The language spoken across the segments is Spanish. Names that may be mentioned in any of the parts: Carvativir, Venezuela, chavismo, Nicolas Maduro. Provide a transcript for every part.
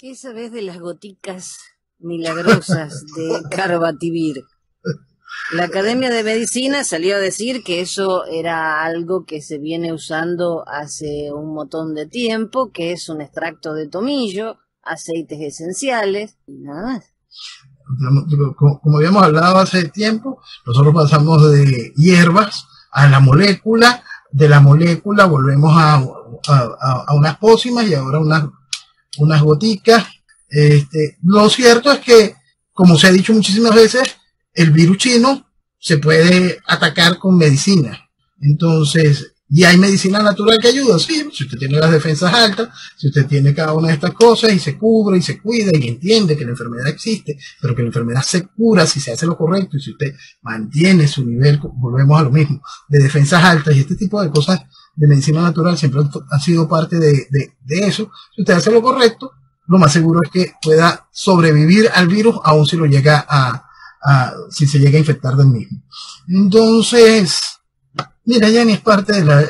¿Qué sabes de las goticas milagrosas de Carvativir? La Academia de Medicina salió a decir que eso era algo que se viene usando hace un montón de tiempo, que es un extracto de tomillo, aceites esenciales y nada más. Como habíamos hablado hace tiempo, nosotros pasamos de hierbas a la molécula, de la molécula volvemos a unas pócimas y ahora unas goticas. Lo cierto es que, como se ha dicho muchísimas veces, el virus chino se puede atacar con medicina. Entonces, ¿y hay medicina natural que ayuda? Sí, si usted tiene las defensas altas, si usted tiene cada una de estas cosas y se cubre y se cuida y entiende que la enfermedad existe, pero que la enfermedad se cura si se hace lo correcto y si usted mantiene su nivel, volvemos a lo mismo, de defensas altas y este tipo de cosas de medicina natural siempre han sido parte de eso. Si usted hace lo correcto, lo más seguro es que pueda sobrevivir al virus aún si lo llega si se llega a infectar del mismo. Entonces, mira, ya ni es parte de la...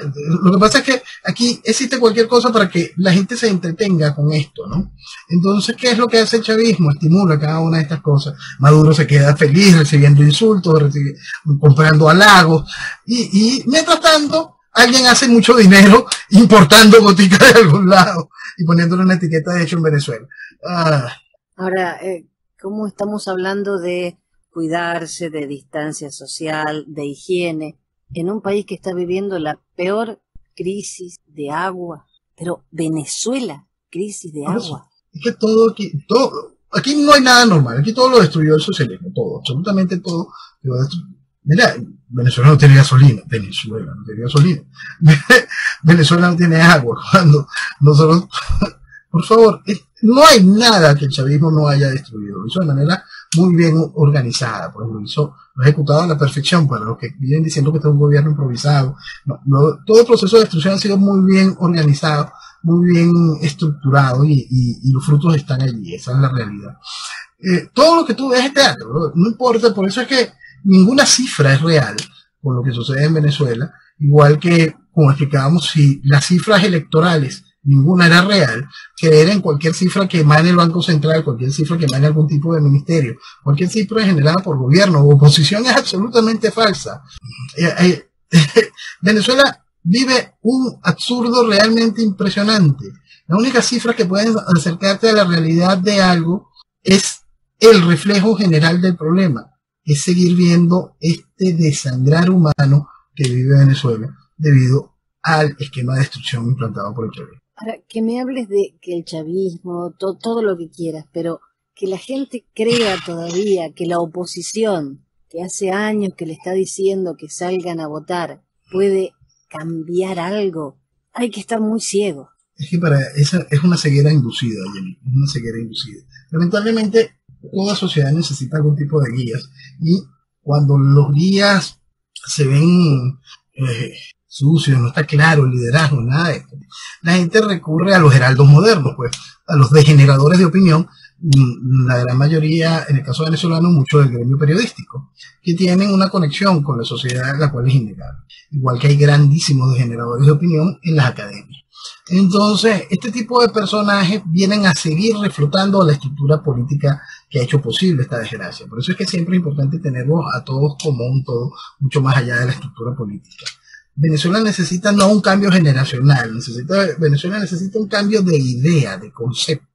Lo que pasa es que aquí existe cualquier cosa para que la gente se entretenga con esto, ¿no? Entonces, ¿qué es lo que hace el chavismo? Estimula cada una de estas cosas. Maduro se queda feliz recibiendo insultos, comprando halagos, y mientras tanto, alguien hace mucho dinero importando goticas de algún lado y poniéndole una etiqueta de hecho en Venezuela. Ahora, ¿cómo estamos hablando de cuidarse, de distancia social, de higiene, en un país que está viviendo la peor crisis de agua? Pero Venezuela, crisis de agua. Es que todo aquí no hay nada normal, aquí todo lo destruyó el socialismo, todo, absolutamente todo lo destruyó. Mira, Venezuela no tiene gasolina, Venezuela no tiene agua, cuando nosotros, por favor, no hay nada que el chavismo no haya destruido, lo hizo de manera muy bien organizada, pues lo ejecutado a la perfección, para los que vienen diciendo que este es un gobierno improvisado, todo el proceso de destrucción ha sido muy bien organizado, muy bien estructurado y los frutos están allí, esa es la realidad. Todo lo que tú ves es teatro, no importa, por eso es que ninguna cifra es real con lo que sucede en Venezuela, igual que, como explicábamos, si las cifras electorales ninguna era real, creer en cualquier cifra que emane el Banco Central, cualquier cifra que emane algún tipo de ministerio, cualquier cifra generada por gobierno o oposición es absolutamente falsa. Venezuela vive un absurdo realmente impresionante. La única cifra que puede acercarte a la realidad de algo es el reflejo general del problema, es seguir viendo este desangrar humano que vive Venezuela debido al esquema de destrucción implantado por el chavismo. Ahora, que me hables de que el chavismo, todo lo que quieras, pero que la gente crea todavía que la oposición, que hace años que le está diciendo que salgan a votar, puede cambiar algo, hay que estar muy ciego. Es que para esa es una ceguera inducida, Jenny, es una ceguera inducida. Lamentablemente, toda sociedad necesita algún tipo de guías y cuando los guías se ven sucios, no está claro el liderazgo, nada de esto, la gente recurre a los heraldos modernos, pues a los degeneradores de opinión, la gran mayoría, en el caso venezolano, mucho del gremio periodístico, que tienen una conexión con la sociedad, la cual es innegable, igual que hay grandísimos degeneradores de opinión en las academias. Entonces, este tipo de personajes vienen a seguir reflotando a la estructura política que ha hecho posible esta desgracia. Por eso es que siempre es importante tenerlos a todos como un todo, mucho más allá de la estructura política. Venezuela necesita no un cambio generacional, Venezuela necesita un cambio de idea, de concepto.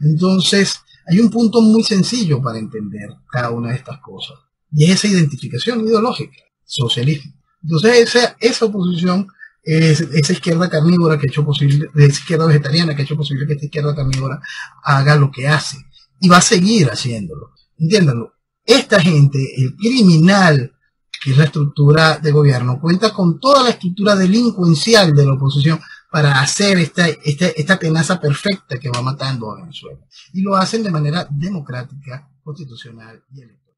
Entonces, hay un punto muy sencillo para entender cada una de estas cosas, y es esa identificación ideológica, socialismo. Entonces, esa oposición... esa izquierda carnívora que ha hecho posible, esa izquierda vegetariana que ha hecho posible que esta izquierda carnívora haga lo que hace y va a seguir haciéndolo. Entiéndanlo, esta gente, el criminal que es la estructura de gobierno, cuenta con toda la estructura delincuencial de la oposición para hacer esta tenaza perfecta que va matando a Venezuela, y lo hacen de manera democrática, constitucional y electoral.